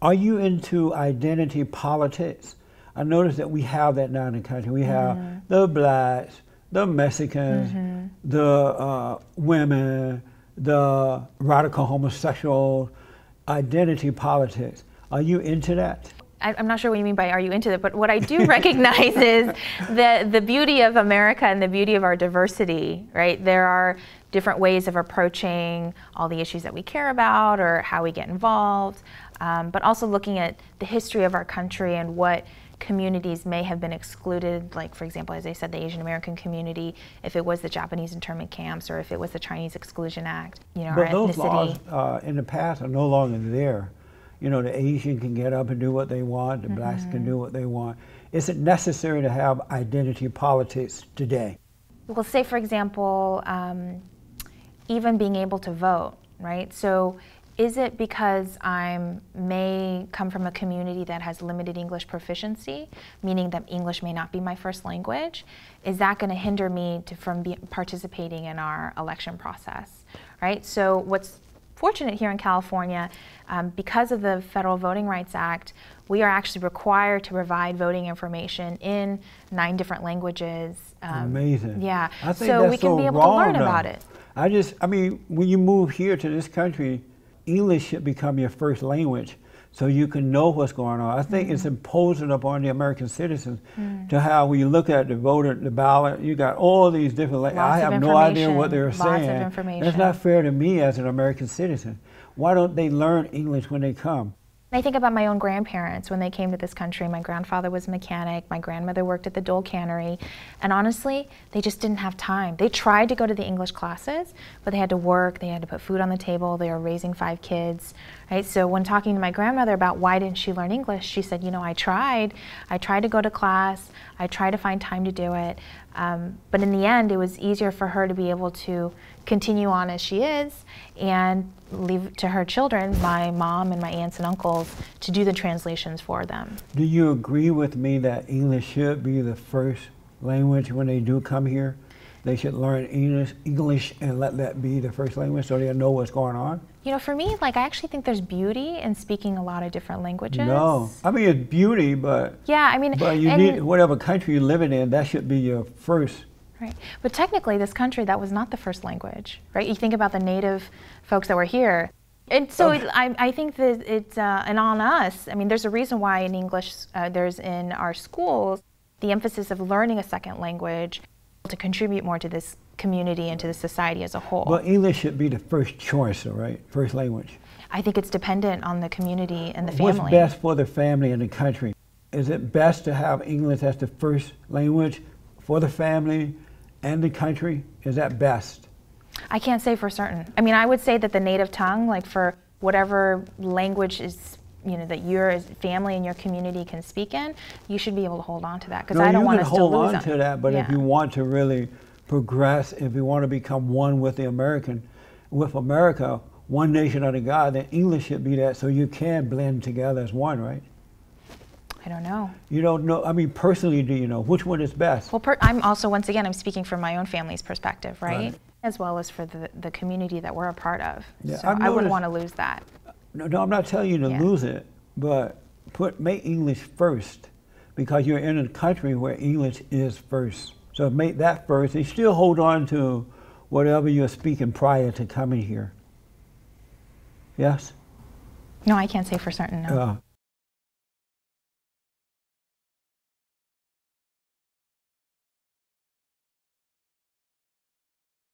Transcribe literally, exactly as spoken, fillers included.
Are you into identity politics? I noticed that we have that now in the country. We have mm-hmm. the blacks, the Mexicans, mm-hmm. the uh, women, the radical homosexual, identity politics. Are you into that? I'm not sure what you mean by are you into that, but what I do recognize is the, the beauty of America and the beauty of our diversity, right? There are different ways of approaching all the issues that we care about or how we get involved, um, but also looking at the history of our country and what communities may have been excluded, like for example, as I said, the Asian American community, if it was the Japanese internment camps or if it was the Chinese Exclusion Act, you know, but our those ethnicity. Laws uh, in the past are no longer there. You know, the Asian can get up and do what they want, the mm-hmm. blacks can do what they want. Is it necessary to have identity politics today? Well, say for example, um, even being able to vote, right? So is it because I may come from a community that has limited English proficiency, meaning that English may not be my first language? Is that going to hinder me to, from be, participating in our election process, right? So what's fortunate here in California, um, because of the Federal Voting Rights Act, we are actually required to provide voting information in nine different languages. Um, Amazing. Yeah, I think so that's we can so be able to learn though. About it. I just, I mean, when you move here to this country, English should become your first language so you can know what's going on. I think mm-hmm. it's imposing upon the American citizens mm-hmm. to how we look at the voter, the ballot. You got all these different languages. I have no idea what they're saying. That's not fair to me as an American citizen. Why don't they learn English when they come? I think about my own grandparents when they came to this country. My grandfather was a mechanic, my grandmother worked at the Dole Cannery, and honestly, they just didn't have time. They tried to go to the English classes, but they had to work, they had to put food on the table, they were raising five kids, right? So when talking to my grandmother about why didn't she learn English, she said, you know, I tried, I tried to go to class, I tried to find time to do it, um, but in the end, it was easier for her to be able to continue on as she is and leave to her children, my mom and my aunts and uncles, to do the translations for them. Do you agree with me that English should be the first language when they do come here? They should learn English, English and let that be the first language so they know what's going on? You know, for me, like, I actually think there's beauty in speaking a lot of different languages. No, I mean, it's beauty, but... Yeah, I mean... But you need, whatever country you're living in, that should be your first. Right. But technically, this country, that was not the first language, right? You think about the native folks that were here. And so okay. it, I, I think that it's, uh, and on us, I mean, there's a reason why in English, uh, there's in our schools, the emphasis of learning a second language to contribute more to this community and to the society as a whole. Well, English should be the first choice, though, right? First language. I think it's dependent on the community and the family. What's best for the family and the country? Is it best to have English as the first language for the family and the country? Is that best? I can't say for certain. I mean, I would say that the native tongue, like for whatever language is, you know, that your family and your community can speak in, you should be able to hold on to that, because no, I don't want us to lose them. You can hold on to that, but yeah. if you want to really progress, if you want to become one with the American, with America, one nation under God, then English should be that, so you can blend together as one, right? I don't know. You don't know, I mean, personally, do you know which one is best? Well, per I'm also, once again, I'm speaking from my own family's perspective, right? right. As well as for the, the community that we're a part of. Yeah, so noticed, I wouldn't want to lose that. No, no, I'm not telling you to yeah. lose it, but put make English first, because you're in a country where English is first. So make that first, and still hold on to whatever you're speaking prior to coming here. Yes? No, I can't say for certain, no. Uh,